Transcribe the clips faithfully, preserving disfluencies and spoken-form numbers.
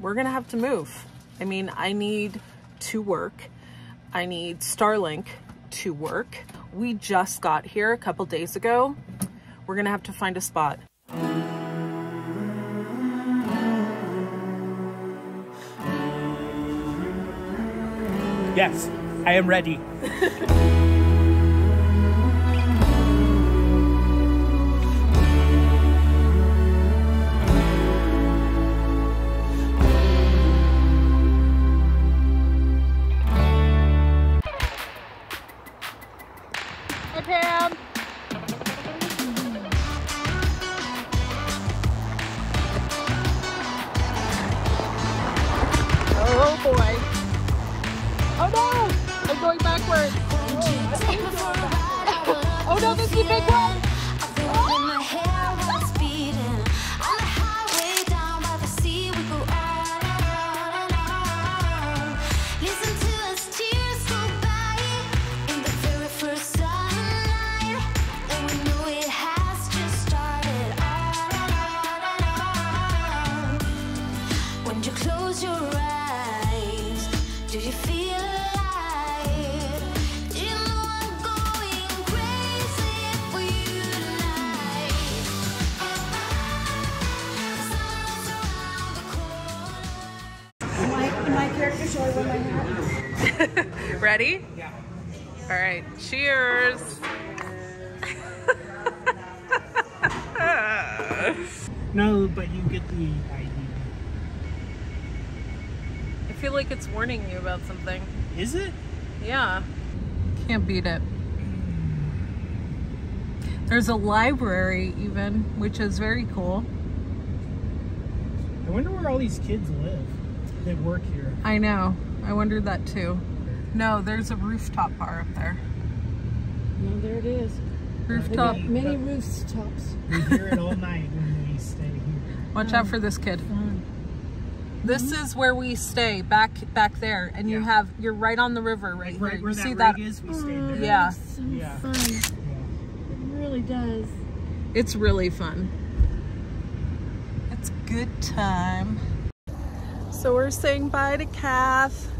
we're gonna have to move. I mean, I need to work. I need Starlink to work. We just got here a couple days ago. We're gonna have to find a spot. Yes, I am ready. Ready? Yeah. All right. Cheers. No, but you get the I D. I feel like it's warning you about something. Is it? Yeah. Can't beat it. There's a library even, which is very cool. I wonder where all these kids live. They work here. I know. I wondered that too. No, there's a rooftop bar up there. No, there it is. Rooftop. Many rooftops. We hear it all night when we stay here. Watch um, out for this kid. Um, this um, is where we stay, back back there. And yeah. you have, you're right on the river right here. Right, right where you that see rig that? Is, we stay there. Yeah. It's so yeah. fun. Yeah. It really does. It's really fun. It's good time. So we're saying bye to Kath.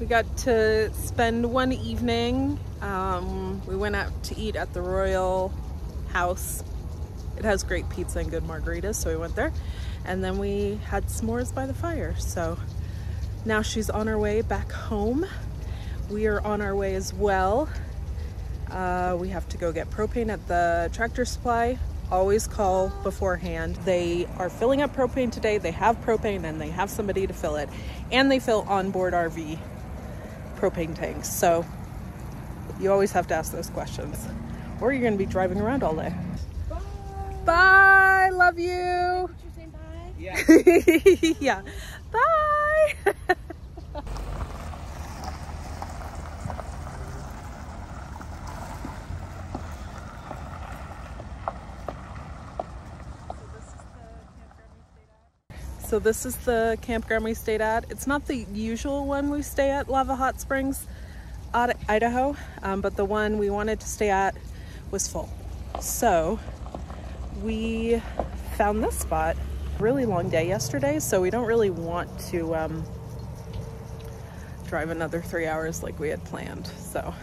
We got to spend one evening. Um, we went out to eat at the Royal House. It has great pizza and good margaritas, so we went there. And then we had s'mores by the fire. So now she's on her way back home. We are on our way as well. Uh, we have to go get propane at the Tractor Supply. Always call beforehand. They are filling up propane today. They have propane and they have somebody to fill it. And they fill onboard R V propane tanks, so you always have to ask those questions or you're going to be driving around all day. Bye, bye. Love you. Did you say bye? Yeah. Yeah. Bye. So this is the campground we stayed at. It's not the usual one we stay at, Lava Hot Springs, Idaho, um, but the one we wanted to stay at was full. So we found this spot. Really long day yesterday, so we don't really want to um, drive another three hours like we had planned, so.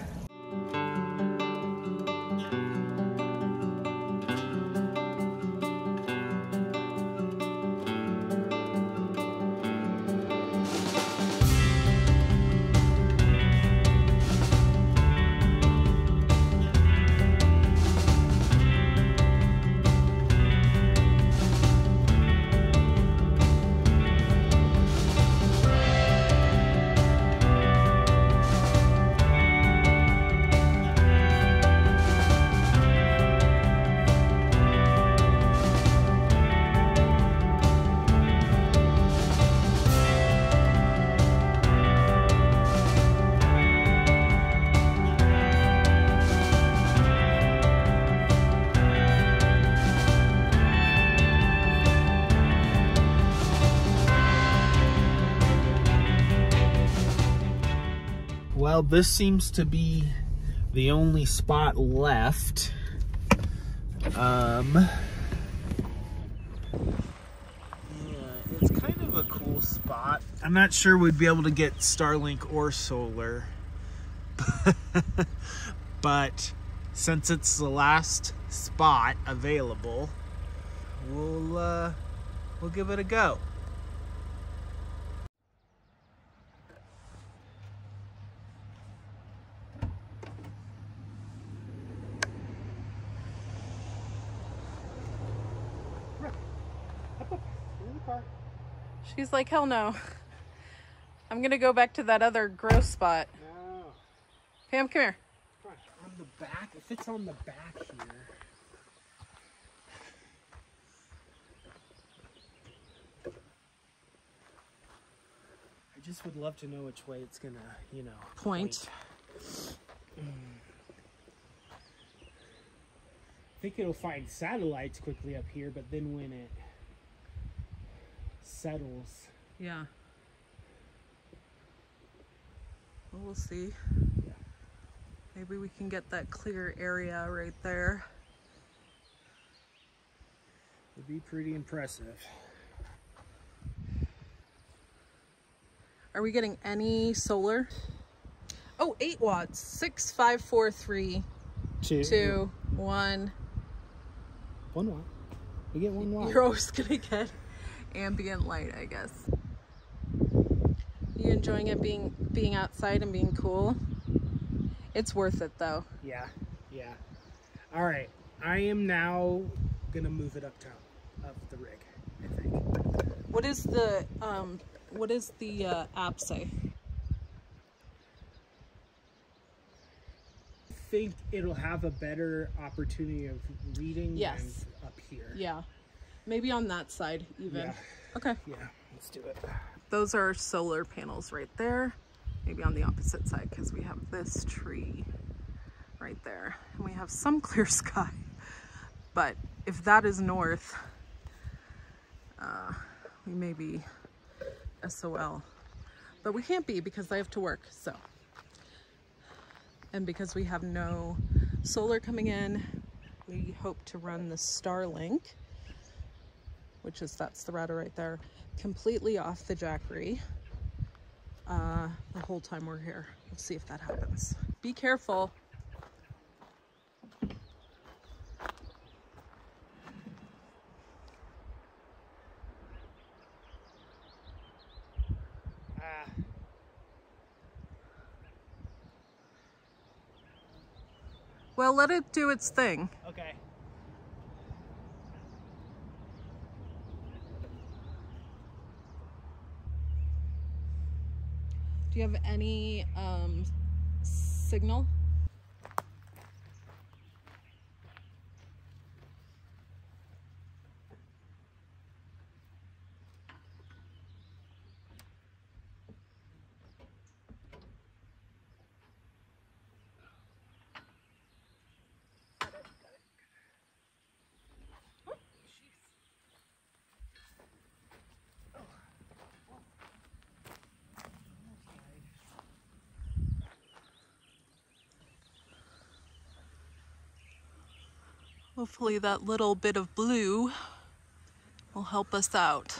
Well, this seems to be the only spot left. Um, yeah, it's kind of of a cool spot. I'm not sure we'd be able to get Starlink or solar. But since it's the last spot available, we'll, uh, we'll give it a go. She's like, hell no. I'm going to go back to that other gross spot. No. Pam, come here. On the back? If it's on the back here. I just would love to know which way it's going to, you know, point. point. Mm. I think it'll find satellites quickly up here, but then when it settles. Yeah. Well, we'll see. Yeah. Maybe we can get that clear area right there. It'd be pretty impressive. Are we getting any solar? Oh, eight watts. Six, five, four, three, two, two one. One watt. We get one watt. You're always gonna get ambient light, I guess. You enjoying it being being outside and being cool? It's worth it though. Yeah, yeah. All right, I am now gonna move it uptown, up the rig, I think. What is the um? What does the uh, app say? I think it'll have a better opportunity of reading. Yes. Than up here. Yeah. Maybe on that side even. Yeah. Okay. Yeah, let's do it. Those are solar panels right there. Maybe on the opposite side because we have this tree right there. And we have some clear sky. But if that is north, uh, we may be S O L. But we can't be because I have to work, so. And because we have no solar coming in, we hope to run the Starlink, which is, that's the router right there, completely off the Jackery uh, the whole time we're here. We'll see if that happens. Be careful. Ah. Well, let it do its thing. Okay. Do you have any um, signal? Hopefully that little bit of blue will help us out.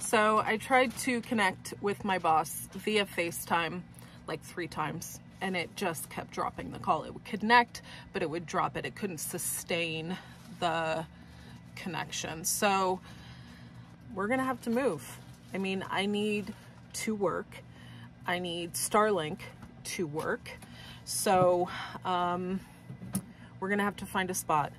So I tried to connect with my boss via FaceTime like three times and it just kept dropping the call. It would connect, but it would drop it. It couldn't sustain the connection. So we're gonna have to move. I mean, I need to work. I need Starlink to work. So um, we're gonna have to find a spot.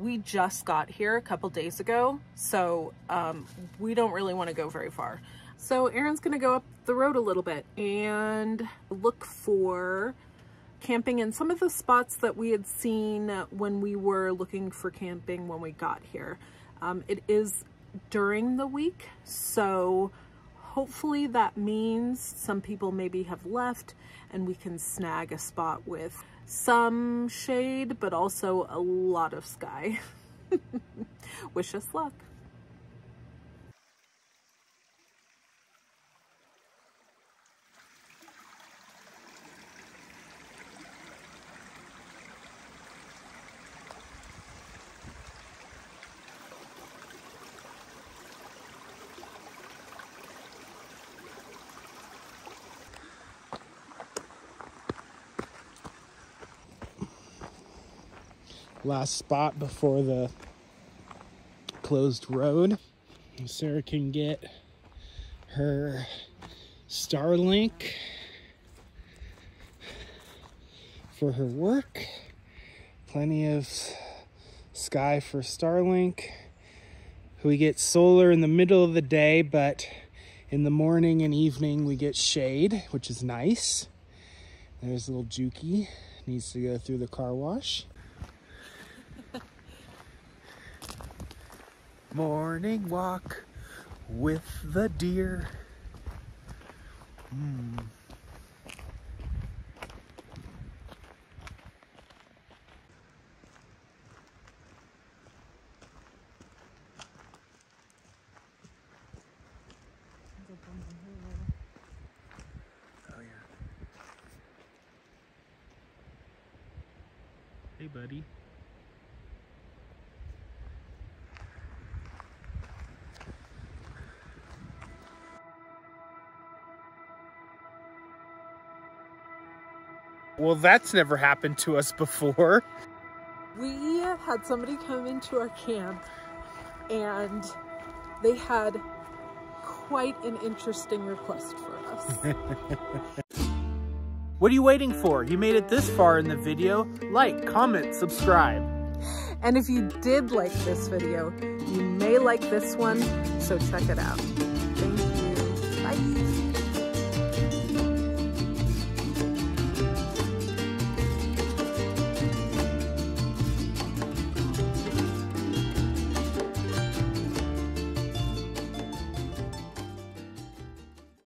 We just got here a couple days ago, so um, we don't really want to go very far. So Aaron's going to go up the road a little bit and look for camping in some of the spots that we had seen when we were looking for camping when we got here. Um, it is during the week, so hopefully that means some people maybe have left and we can snag a spot with some shade, but also a lot of sky. Wish us luck. Last spot before the closed road. Sarah can get her Starlink for her work. Plenty of sky for Starlink. We get solar in the middle of the day, but in the morning and evening we get shade, which is nice. There's little Juki, needs to go through the car wash. Morning walk with the deer. Mm. Oh yeah. Hey buddy. Well, that's never happened to us before. We had somebody come into our camp and they had quite an interesting request for us. What are you waiting for? You made it this far in the video. Like, comment, subscribe. And if you did like this video, you may like this one, so check it out. Thank you.